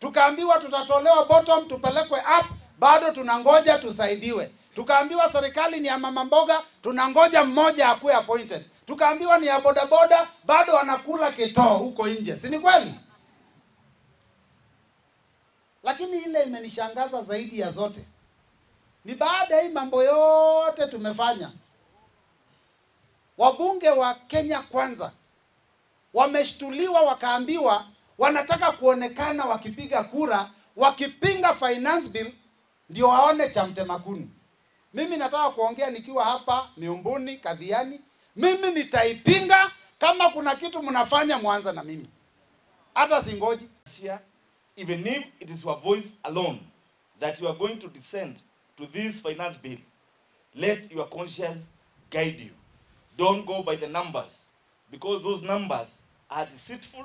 Tukaambiwa tutatolewa bottom tupelekwe up, bado tunangoja tusaidiwe. Tukaambiwa serikali ni ya mama mboga, tunangoja mmoja akuwe appointed. Tukaambiwa ni ya bodaboda, bado wanakula kitoo huko nje. Si ni kweli? Lakini ile imenishangaza zaidi ya zote ni baada ya mambo yote tumefanya, wabunge wa Kenya Kwanza wameshtuliwa, wakaambiwa wanataka kuonekana wakipiga kura, wakipinga finance bill ndio waone cha mtema kuni. Mimi nataka kuongea nikiwa hapa Miumbuni, Kadhiani. Mimi nitaipinga. Kama kuna kitu mnafanya, mwanza na mimi. Hata singoji. Even if it is your voice alone that you are going to descend to this finance bill, let your conscience guide you. Don't go by the numbers, because those numbers are deceitful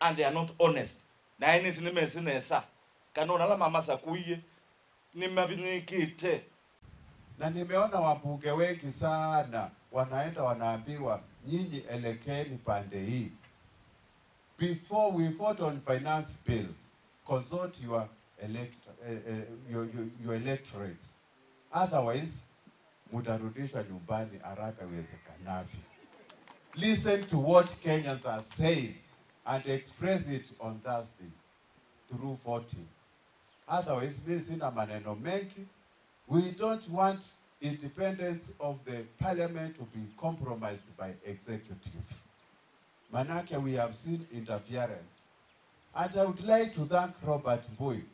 and they are not honest. Na ini nimesinesa kanona la mama sakuie nimebinikite. Na nimeona wabunge wengi sana wanaenda wanaambiwa nyinyi elekeni pande hii. Before we vote on finance bill, consult your electorates. Otherwise, mutarudishwa nyumbani haraka iwezekanavyo. Listen to what Kenyans are saying and express it on Thursday through 14. Otherwise, mimi sina maneno mengi. We don't want independence of the parliament to be compromised by executive. Manake, we have seen interference. And I would like to thank Robert Bowie